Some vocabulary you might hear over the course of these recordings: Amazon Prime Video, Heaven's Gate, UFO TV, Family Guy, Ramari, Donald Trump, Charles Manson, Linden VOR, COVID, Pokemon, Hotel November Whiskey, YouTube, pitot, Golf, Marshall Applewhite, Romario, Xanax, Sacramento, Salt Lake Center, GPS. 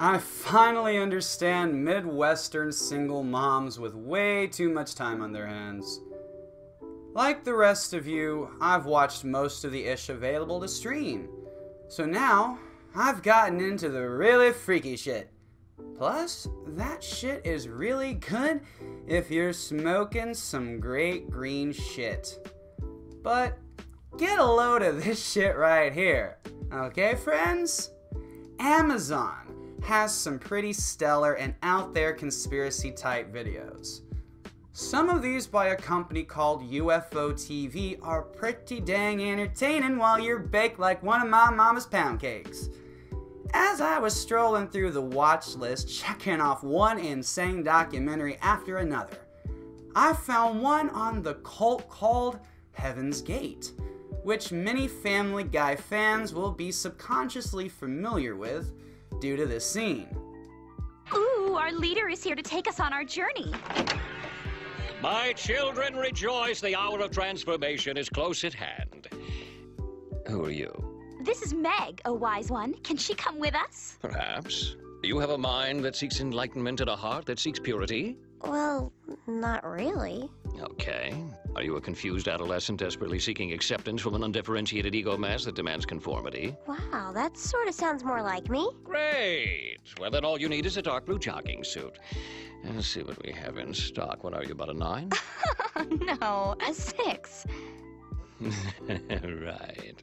I finally understand Midwestern single moms with way too much time on their hands. Like the rest of you, I've watched most of the ish available to stream. So now, I've gotten into the really freaky shit. Plus, that shit is really good if you're smoking some great green shit. But, get a load of this shit right here. Okay, friends? Amazon has some pretty stellar and out there conspiracy type videos. Some of these by a company called UFO TV are pretty dang entertaining while you're baked like one of my mama's pound cakes. As I was strolling through the watch list checking off one insane documentary after another, I found one on the cult called Heaven's Gate, which many Family Guy fans will be subconsciously familiar with due to this scene. Ooh, our leader is here to take us on our journey. My children, rejoice, the hour of transformation is close at hand. Who are you? This is Meg, a wise one. Can she come with us? Perhaps. You have a mind that seeks enlightenment and a heart that seeks purity? Well, not really. Okay. Are you a confused adolescent desperately seeking acceptance from an undifferentiated ego mass that demands conformity? Wow, that sort of sounds more like me. Great! Well, then all you need is a dark blue jogging suit. Let's see what we have in stock. What are you, about a 9? No, a 6. Right.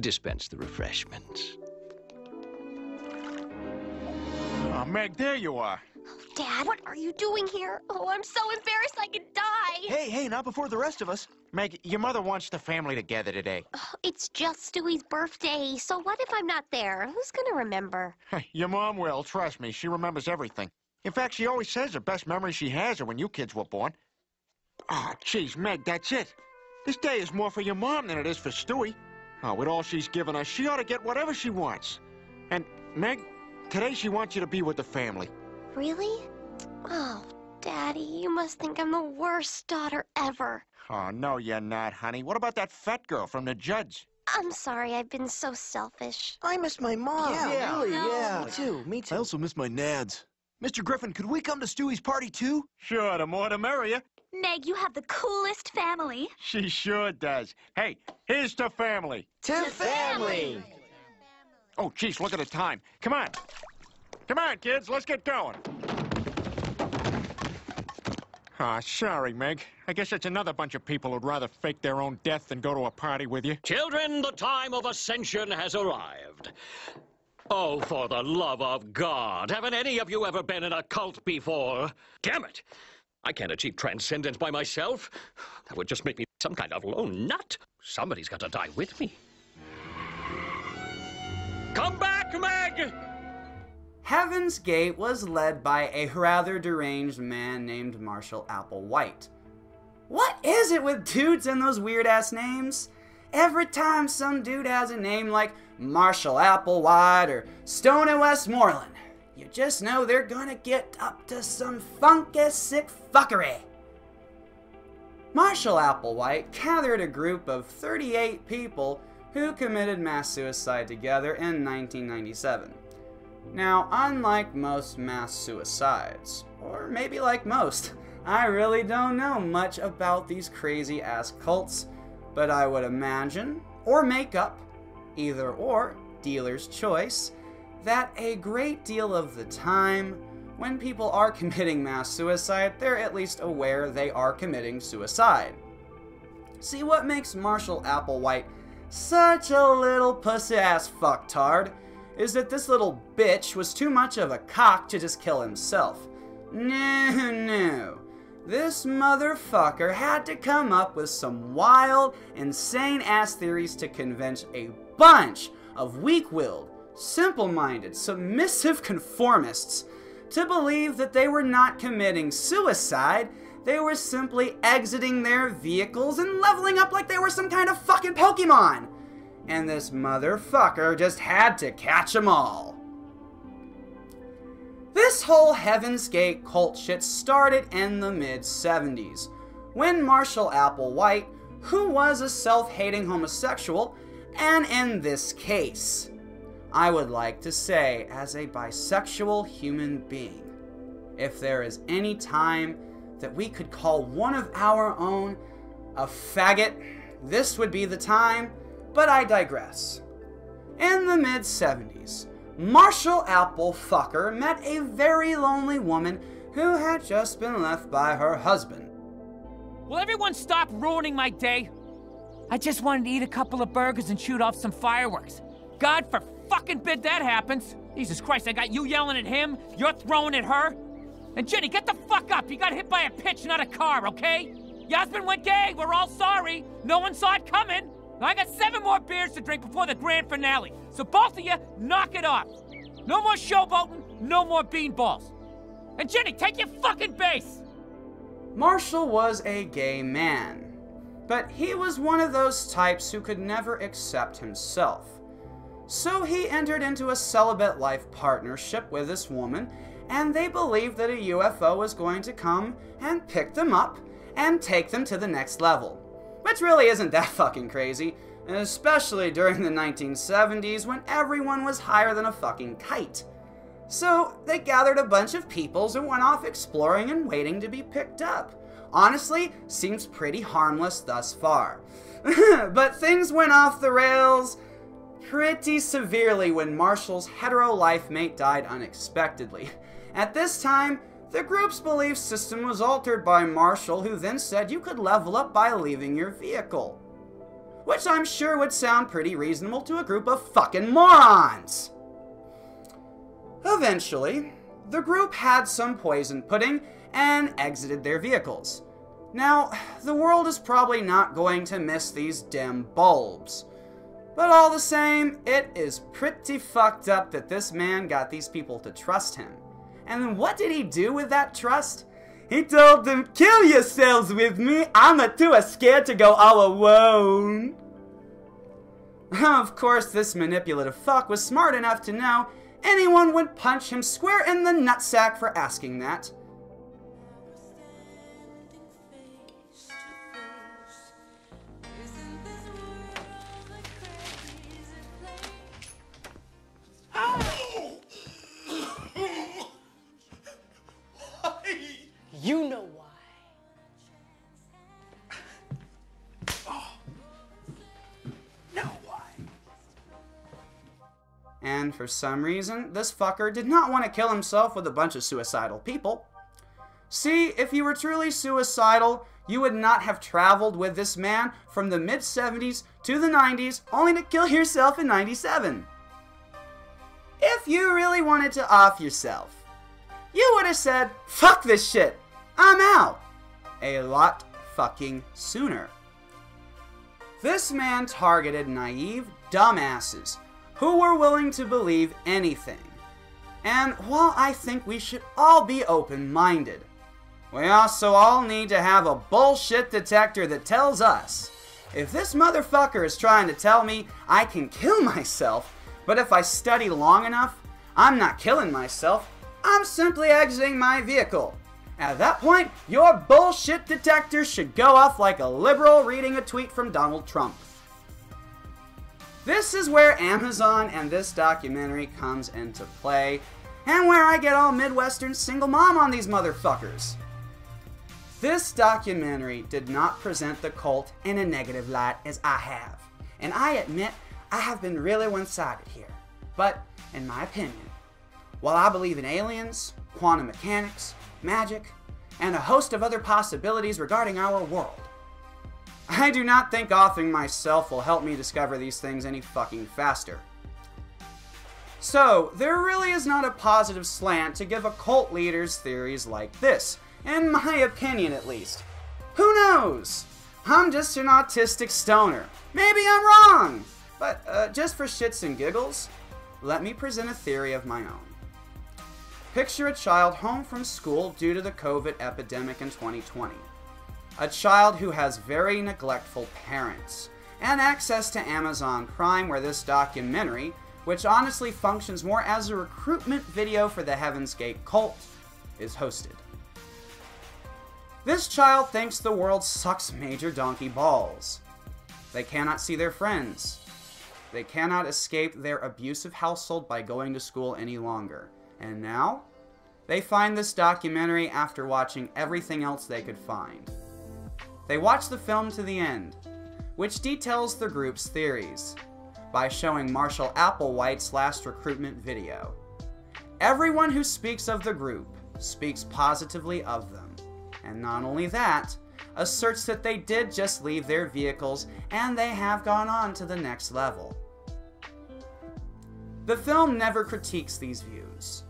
Dispense the refreshments. Oh, Meg, there you are. Oh, Dad, what are you doing here? Oh, I'm so embarrassed I could die. Hey, hey, not before the rest of us. Meg, your mother wants the family together today. Oh, it's just Stewie's birthday, so what if I'm not there? Who's gonna remember? Your mom will, trust me. She remembers everything. In fact, she always says the best memories she has are when you kids were born. Ah, jeez, Meg, that's it. This day is more for your mom than it is for Stewie. Oh, with all she's given us, she ought to get whatever she wants. And, Meg, today she wants you to be with the family. Really? Oh, Daddy, you must think I'm the worst daughter ever. Oh, no, you're not, honey. What about that fat girl from the judge? I'm sorry, I've been so selfish. I miss my mom. Yeah, really, yeah. Me too. I also miss my nads. Mr. Griffin, could we come to Stewie's party, too? Sure, the more the merrier. Meg, you have the coolest family. She sure does. Hey, here's to family. To family! Oh, jeez, look at the time. Come on. Come on, kids, let's get going. Ah, sorry, Meg. I guess it's another bunch of people who'd rather fake their own death than go to a party with you. Children, the time of ascension has arrived. Oh, for the love of God, haven't any of you ever been in a cult before? Damn it! I can't achieve transcendence by myself. That would just make me some kind of lone nut. Somebody's got to die with me. Come back, Meg! Heaven's Gate was led by a rather deranged man named Marshall Applewhite. What is it with dudes and those weird-ass names? Every time some dude has a name like Marshall Applewhite or Stone in Westmoreland, you just know they're gonna get up to some funky, sick fuckery. Marshall Applewhite gathered a group of 38 people who committed mass suicide together in 1997. Now, unlike most mass suicides, or maybe like most, I really don't know much about these crazy-ass cults, but I would imagine, or make up, either or, dealer's choice, that a great deal of the time, when people are committing mass suicide, they're at least aware they are committing suicide. See, what makes Marshall Applewhite such a little pussy-ass fucktard is that this little bitch was too much of a cock to just kill himself. No, no. This motherfucker had to come up with some wild, insane-ass theories to convince a bunch of weak-willed, simple-minded, submissive conformists to believe that they were not committing suicide, they were simply exiting their vehicles and leveling up like they were some kind of fucking Pokemon. And this motherfucker just had to catch them all. This whole Heaven's Gate cult shit started in the mid-70s, when Marshall Applewhite, who was a self-hating homosexual, and in this case, I would like to say, as a bisexual human being, if there is any time that we could call one of our own a faggot, this would be the time, but I digress. In the mid-70s, Marshall Applefucker met a very lonely woman who had just been left by her husband. Will everyone stop ruining my day? I just wanted to eat a couple of burgers and shoot off some fireworks. God for fucking bid that happens. Jesus Christ, I got you yelling at him, you're throwing at her. And Jenny, get the fuck up. You got hit by a pitch, not a car, okay? Your husband went gay. We're all sorry. No one saw it coming. I got 7 more beers to drink before the grand finale. So both of you, knock it off. No more showboating, no more beanballs. And Jenny, take your fucking base. Marshall was a gay man, but he was one of those types who could never accept himself. So he entered into a celibate life partnership with this woman, and they believed that a UFO was going to come and pick them up and take them to the next level. Which really isn't that fucking crazy, especially during the 1970s when everyone was higher than a fucking kite. So they gathered a bunch of peoples and went off exploring and waiting to be picked up. Honestly, seems pretty harmless thus far. But things went off the rails pretty severely when Marshall's hetero life mate died unexpectedly. At this time, the group's belief system was altered by Marshall, who then said you could level up by leaving your vehicle. Which I'm sure would sound pretty reasonable to a group of fucking morons. Eventually, the group had some poison pudding and exited their vehicles. Now, the world is probably not going to miss these dim bulbs. But all the same, it is pretty fucked up that this man got these people to trust him. And what did he do with that trust? He told them, "Kill yourselves with me, I'm too scared to go all alone." Of course, this manipulative fuck was smart enough to know anyone would punch him square in the nutsack for asking that. You know why. Oh. Know why. And for some reason, this fucker did not want to kill himself with a bunch of suicidal people. See, if you were truly suicidal, you would not have traveled with this man from the mid-70s to the 90s, only to kill yourself in 97. If you really wanted to off yourself, you would have said, "Fuck this shit, I'm out," a lot fucking sooner. This man targeted naive dumbasses who were willing to believe anything. And while I think we should all be open-minded, we also all need to have a bullshit detector that tells us, if this motherfucker is trying to tell me I can kill myself, but if I study long enough, I'm not killing myself, I'm simply exiting my vehicle. At that point, your bullshit detector should go off like a liberal reading a tweet from Donald Trump. This is where Amazon and this documentary comes into play, and where I get all Midwestern single mom on these motherfuckers. This documentary did not present the cult in a negative light as I have, and I admit I have been really one-sided here, but in my opinion, while I believe in aliens, quantum mechanics, magic, and a host of other possibilities regarding our world, I do not think offing myself will help me discover these things any fucking faster. So, there really is not a positive slant to give occult leaders theories like this, in my opinion at least. Who knows? I'm just an autistic stoner. Maybe I'm wrong! But just for shits and giggles, let me present a theory of my own. Picture a child home from school due to the COVID epidemic in 2020. A child who has very neglectful parents, and access to Amazon Prime, where this documentary, which honestly functions more as a recruitment video for the Heaven's Gate cult, is hosted. This child thinks the world sucks major donkey balls. They cannot see their friends. They cannot escape their abusive household by going to school any longer. And now, they find this documentary after watching everything else they could find. They watch the film to the end, which details the group's theories by showing Marshall Applewhite's last recruitment video. Everyone who speaks of the group speaks positively of them. And not only that, asserts that they did just leave their vehicles and they have gone on to the next level. The film never critiques these views.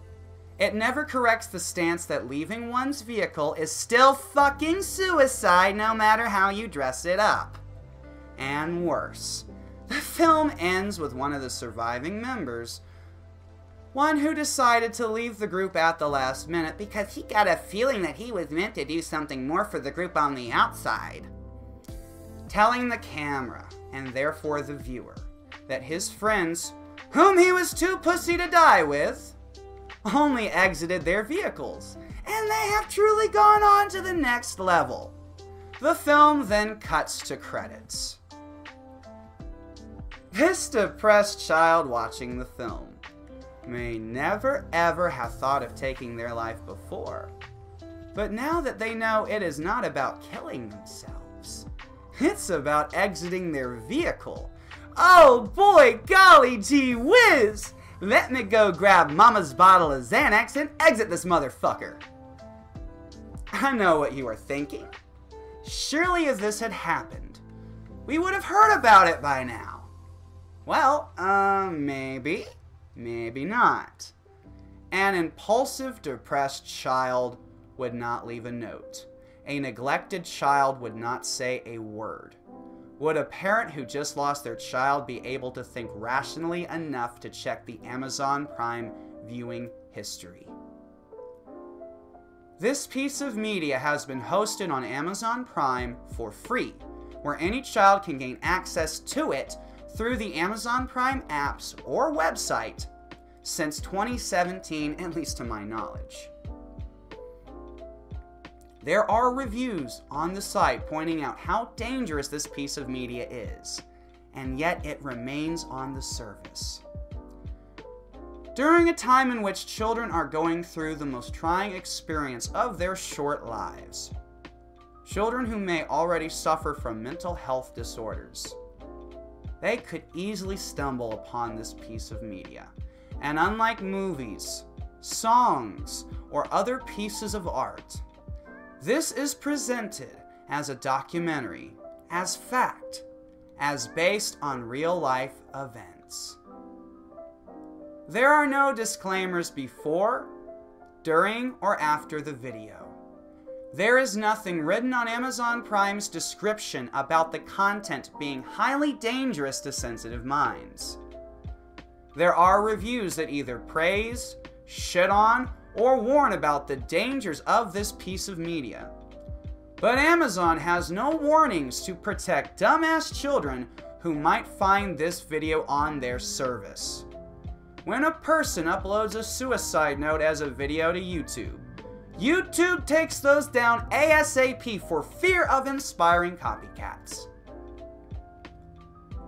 It never corrects the stance that leaving one's vehicle is still fucking suicide no matter how you dress it up. And worse, the film ends with one of the surviving members, one who decided to leave the group at the last minute because he got a feeling that he was meant to do something more for the group on the outside, telling the camera, and therefore the viewer, that his friends, whom he was too pussy to die with, only exited their vehicles, and they have truly gone on to the next level. The film then cuts to credits. This depressed child watching the film may never ever have thought of taking their life before, but now that they know it is not about killing themselves, it's about exiting their vehicle. Oh boy, golly gee whiz! Let me go grab mama's bottle of Xanax and exit this motherfucker. I know what you are thinking. Surely if this had happened, we would have heard about it by now. Well, maybe. Maybe not. An impulsive, depressed child would not leave a note. A neglected child would not say a word. Would a parent who just lost their child be able to think rationally enough to check the Amazon Prime viewing history? This piece of media has been hosted on Amazon Prime for free, where any child can gain access to it through the Amazon Prime apps or website since 2017, at least to my knowledge. There are reviews on the site pointing out how dangerous this piece of media is, and yet it remains on the service. During a time in which children are going through the most trying experience of their short lives, children who may already suffer from mental health disorders, they could easily stumble upon this piece of media. And unlike movies, songs, or other pieces of art, this is presented as a documentary, as fact, as based on real-life events. There are no disclaimers before, during, or after the video. There is nothing written on Amazon Prime's description about the content being highly dangerous to sensitive minds. There are reviews that either praise, shit on, or warn about the dangers of this piece of media. But Amazon has no warnings to protect dumbass children who might find this video on their service. When a person uploads a suicide note as a video to YouTube, YouTube takes those down ASAP for fear of inspiring copycats.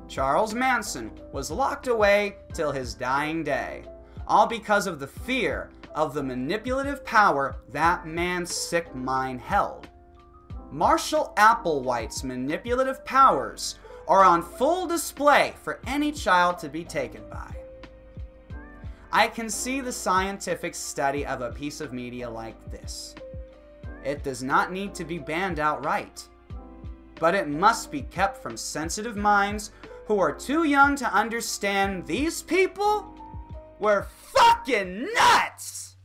Charles Manson was locked away till his dying day, all because of the fear of the manipulative power that man's sick mind held. Marshall Applewhite's manipulative powers are on full display for any child to be taken by. I can see the scientific study of a piece of media like this. It does not need to be banned outright, but it must be kept from sensitive minds who are too young to understand these people were fucking nuts!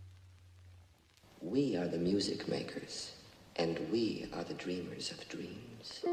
We are the music makers, and we are the dreamers of dreams.